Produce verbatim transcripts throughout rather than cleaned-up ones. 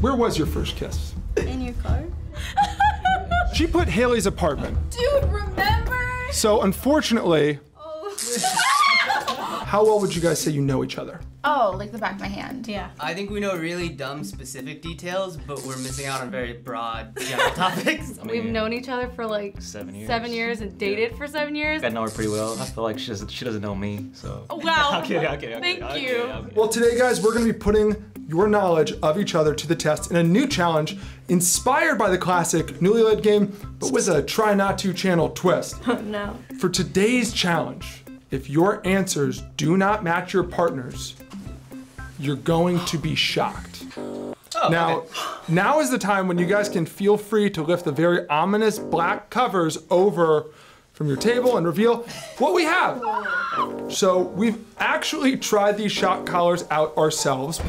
Where was your first kiss? In your car. She put Haley's apartment. Dude, remember? So unfortunately, oh. How well would you guys say you know each other? Oh, like the back of my hand, yeah. I think we know really dumb specific details, but we're missing out on very broad general topics. I mean, we've known each other for like seven years, seven years and dated yeah. for seven years. I know her pretty well. I feel like she doesn't, she doesn't know me, so. Oh, wow. Okay, okay, okay. Thank okay, you. Okay, okay. Well, today, guys, we're gonna be putting your knowledge of each other to the test in a new challenge inspired by the classic Newlywed Game, but with a Try Not To channel twist. Oh, no. For today's challenge, if your answers do not match your partner's, you're going to be shocked. Oh, now, okay. now is the time when you guys can feel free to lift the very ominous black covers over from your table and reveal what we have. So we've actually tried these shock collars out ourselves.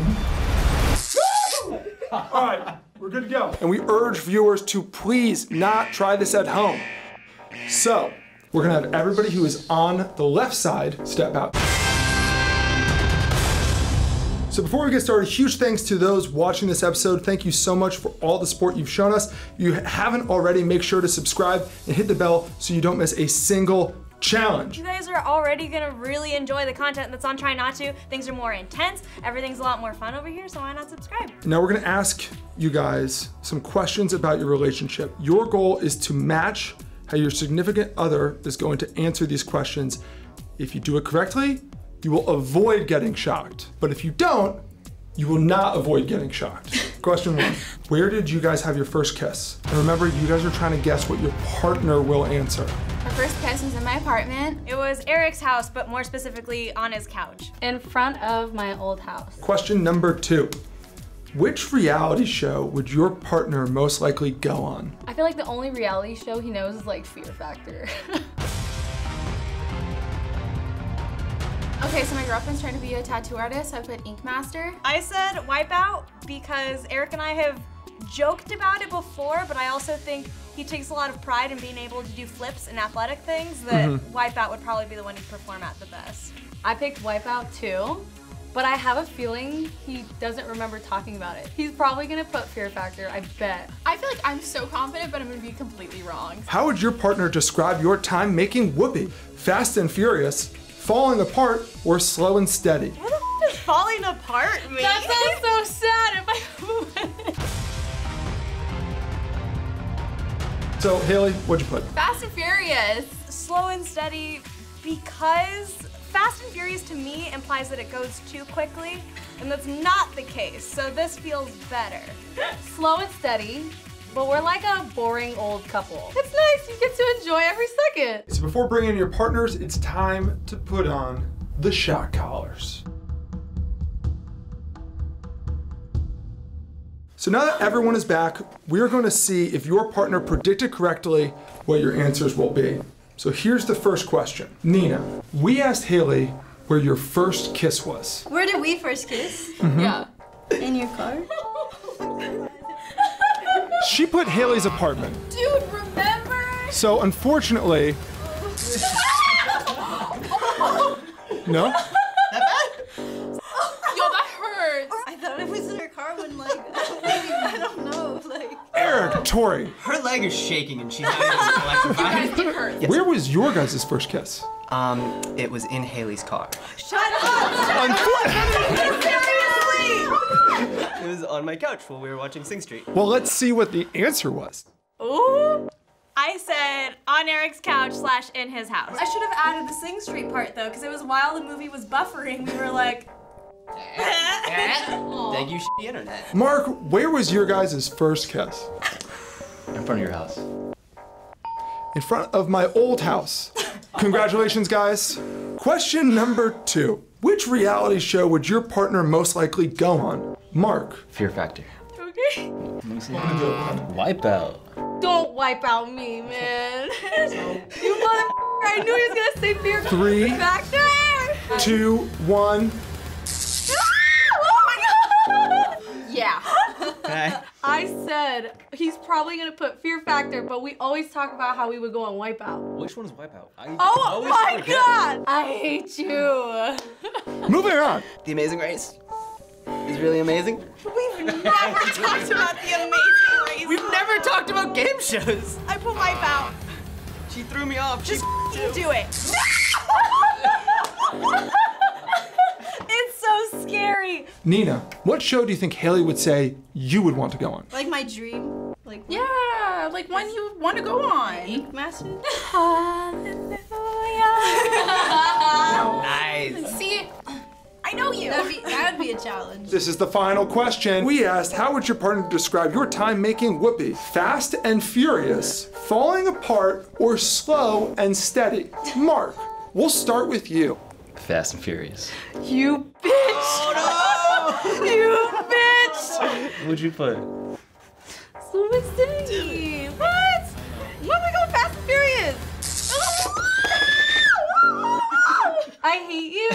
All right, we're good to go. And we urge viewers to please not try this at home. So we're gonna have everybody who is on the left side step out. So before we get started, huge thanks to those watching this episode. Thank you so much for all the support you've shown us. If you haven't already, make sure to subscribe and hit the bell so you don't miss a single challenge. You guys are already gonna really enjoy the content that's on Try Not To. Things are more intense. Everything's a lot more fun over here, so why not subscribe? Now we're gonna ask you guys some questions about your relationship. Your goal is to match how your significant other is going to answer these questions. If you do it correctly, you will avoid getting shocked. But if you don't, you will not avoid getting shocked. Question one, where did you guys have your first kiss? And remember, you guys are trying to guess what your partner will answer. Our first kiss was in my apartment. It was Eric's house, but more specifically on his couch. In front of my old house. Question number two, which reality show would your partner most likely go on? I feel like the only reality show he knows is like Fear Factor. Okay, so my girlfriend's trying to be a tattoo artist, so I put Ink Master. I said Wipeout because Eric and I have joked about it before, but I also think he takes a lot of pride in being able to do flips and athletic things that mm-hmm. Wipeout would probably be the one he'd perform at the best. I picked Wipeout too, but I have a feeling he doesn't remember talking about it. He's probably gonna put Fear Factor, I bet. I feel like I'm so confident, but I'm gonna be completely wrong. How would your partner describe your time making whoopee? Fast and furious, falling apart, or slow and steady? What the f is falling apart mean? That sounds so sad if I So, Haley, what'd you put? Fast and Furious. Slow and steady because Fast and Furious to me implies that it goes too quickly, and that's not the case, so this feels better. Slow and steady. But we're like a boring old couple. It's nice, you get to enjoy every second. So before bringing in your partners, it's time to put on the shock collars. So now that everyone is back, we are going to see if your partner predicted correctly what your answers will be. So here's the first question. Nina, we asked Haley where your first kiss was. Where did we first kiss? Mm-hmm. Yeah. In your car? She put Haley's apartment. Dude, remember? So unfortunately. No? That bad? Yo, that hurts. I thought it was in her car when like, I don't know, like. Eric, Tori. Her leg is shaking and she's not even electrified. You guys, it hurts. Yes. Where was your guys' first kiss? Um, it was in Haley's car. Shut up! Unfortunately. It was on my couch while we were watching Sing Street. Well, let's see what the answer was. Ooh. I said on Eric's couch slash in his house. I should have added the Sing Street part though, because it was while the movie was buffering, we were like. Thank you, shitty internet. Mark, where was your guys' first kiss? In front of your house. In front of my old house. Congratulations, guys. Question number two. Which reality show would your partner most likely go on? Mark. Fear Factor. Okay. Let me see. Wipeout. Don't wipe out me, man. You mother. I knew he was gonna say Fear Three, Factor. Three, two, one. Oh my god. Yeah. Okay. I said he's probably gonna put Fear Factor, but we always talk about how we would go on Wipeout. Which one is Wipeout? I oh my god! It. I hate you. Moving on. The Amazing Race. is really amazing. We've never talked about The Amazing Race. We've never talked about game shows. I put Wipeout. She threw me off. Just do it. It's so scary. Nina, what show do you think Haley would say you would want to go on? Like my dream. Like yeah, like one you want to go on. Ink Master. Hallelujah. Nice. See, I know you. That'd be, that'd be a challenge. This is the final question. We asked, how would your partner describe your time making whoopee? Fast and furious, falling apart, or slow and steady? Mark, we'll start with you. Fast and furious. You bitch! Oh, no! You bitch! What'd you put? Slow and steady. What? Why are we going fast and furious? I hate you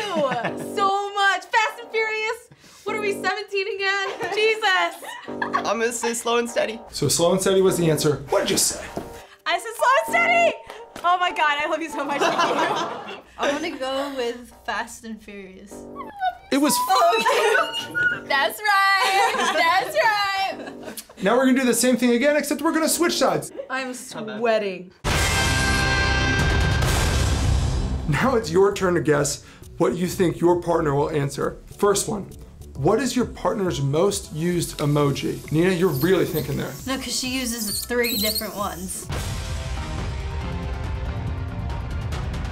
so much. Fast and furious. What are we, seventeen again? Jesus. I'm gonna say slow and steady. So slow and steady was the answer. What did you say? I said slow and steady. Oh my God, I love you so much. Thank you. I want to go with fast and furious. It was. Oh, that's right. That's right. Now we're gonna do the same thing again, except we're gonna switch sides. I'm sweating. Now it's your turn to guess what you think your partner will answer. First one, what is your partner's most used emoji? Nina, you're really thinking there. No, because she uses three different ones.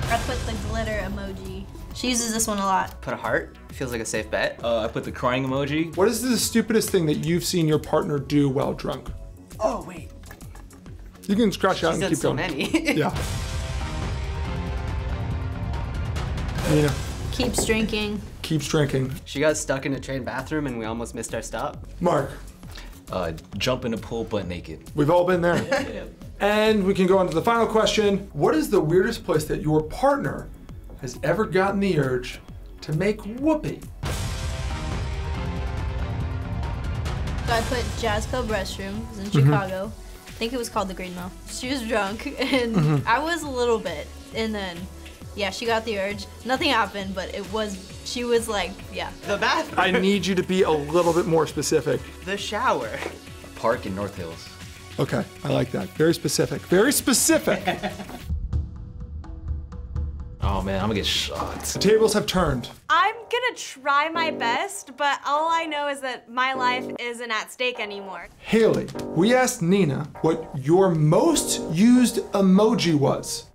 I put the glitter emoji. She uses this one a lot. Put a heart, feels like a safe bet. Uh, I put the crying emoji. What is the stupidest thing that you've seen your partner do while drunk? Oh, wait. You can scratch out and keep going. She's done so many. Yeah. Nina. Keeps drinking. Keeps drinking. She got stuck in a train bathroom and we almost missed our stop. Mark. Uh, jump in a pool butt naked. We've all been there. Yeah, yeah. And we can go on to the final question. What is the weirdest place that your partner has ever gotten the urge to make whoopee? So I put Jazz Club restroom. It was in mm-hmm. Chicago. I think it was called the Green Mill. She was drunk and mm-hmm. I was a little bit. And then yeah, she got the urge. Nothing happened, but it was, she was like, yeah. The bathroom. I need you to be a little bit more specific. The shower. A park in North Hills. Okay, I like that. Very specific. Very specific. Oh man, I'm gonna get shot. The tables have turned. I'm gonna try my best, but all I know is that my life isn't at stake anymore. Haley, we asked Nina what your most used emoji was.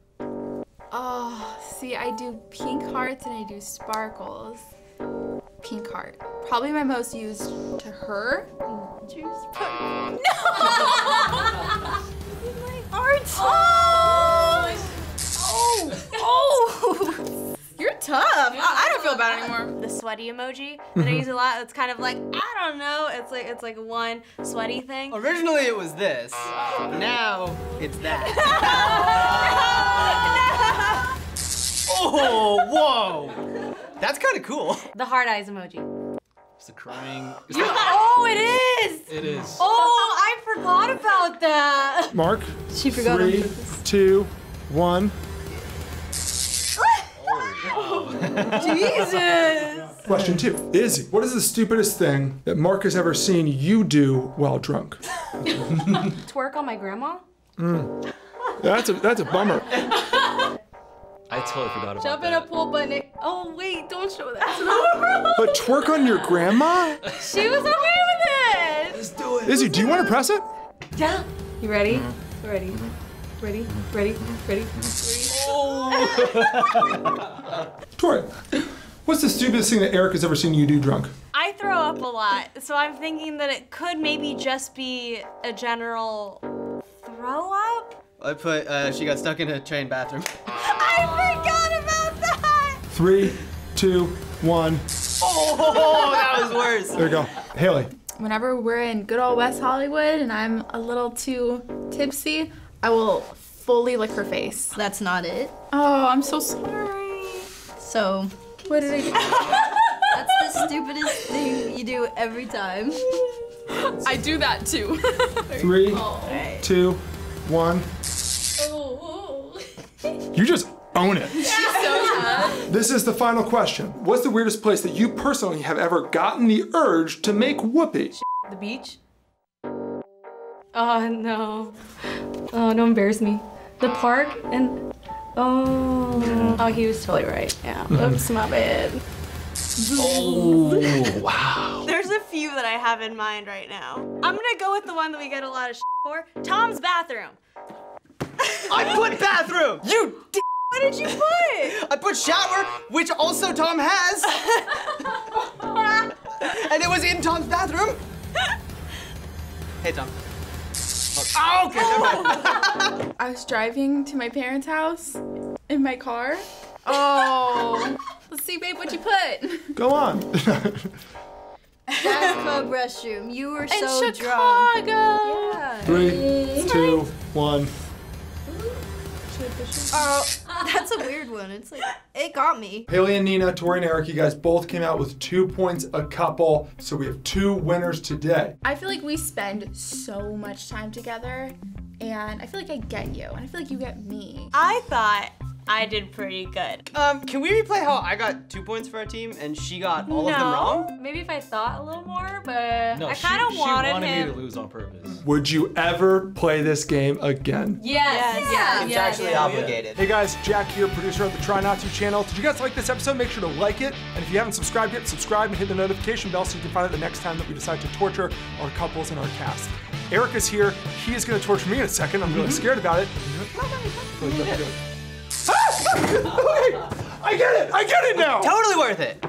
Oh, see, I do pink hearts and I do sparkles. Pink heart. Probably my most used to her. Juice. No! My heart. Oh! Oh! Oh! You're tough. I, I don't feel bad anymore. The sweaty emoji that I use a lot. It's kind of like I don't know. It's like it's like one sweaty thing. Originally it was this. Now it's that. No! No! Oh, whoa! That's kind of cool. The hard eyes emoji. It's the crying. It's the... Oh, it is! It is. Oh, I forgot about that. Mark. She forgot. Three, two, one. Oh, Jesus! Question two. Izzy, what is the stupidest thing that Mark has ever seen you do while drunk? Twerk on my grandma? Mm. That's a that's a bummer. I totally forgot about that. Jump in a pool butt naked. Oh wait, don't show that. But twerk on your grandma? She was okay with it. Let's do it. Izzy, do you want to press it? Yeah. You ready? Ready. Ready. Ready. Ready. Oh. Tori, what's the stupidest thing that Eric has ever seen you do drunk? I throw up a lot, so I'm thinking that it could maybe just be a general throw up. I put, uh, she got stuck in a train bathroom. I forgot about that! Three, two, one. Oh, that was worse. There you go. Haley. Whenever we're in good old West Hollywood and I'm a little too tipsy, I will fully lick her face. That's not it. Oh, I'm so sorry. So, what did I do? That's the stupidest thing you do every time. I do that too. Three, oh. two, one. Oh. You just own it. She's so tough. This is the final question. What's the weirdest place that you personally have ever gotten the urge to make whoopee? The beach. Oh, no. Oh, don't embarrass me. The park and... Oh. Oh, he was totally right. Yeah. Oops, my bad. Oh, wow. There's a few that I have in mind right now. I'm gonna go with the one that we get a lot of shit for. Tom's bathroom. I put bathroom! You d- What did you put? I put shower, which also Tom has. And it was in Tom's bathroom. Hey, Tom. Oh, okay. Oh. I was driving to my parents' house in my car. Oh. Let's see, babe, what you put. Go on. Last club restroom. You were in so Chicago. Drunk. Yeah. Three, hey. two, one. Oh, that's a weird one. It's like, it got me. Haley and Nina, Tori and Eric, you guys both came out with two points a couple, so we have two winners today. I feel like we spend so much time together, and I feel like I get you, and I feel like you get me. I thought I did pretty good. Um, can we replay how I got two points for our team and she got all no. of them wrong? Maybe if I thought a little more, but no, I kind of wanted, wanted him. me to lose on purpose. Would you ever play this game again? Yes. yes. Yeah. It's yeah, actually yeah. obligated. Hey guys, Jack here, producer of the Try Not To channel. Did you guys like this episode? Make sure to like it. And if you haven't subscribed yet, subscribe and hit the notification bell so you can find out the next time that we decide to torture our couples in our cast. Eric is here. He is going to torture me in a second. I'm really mm-hmm. scared about it. Okay. I get it! I get it now! Totally worth it!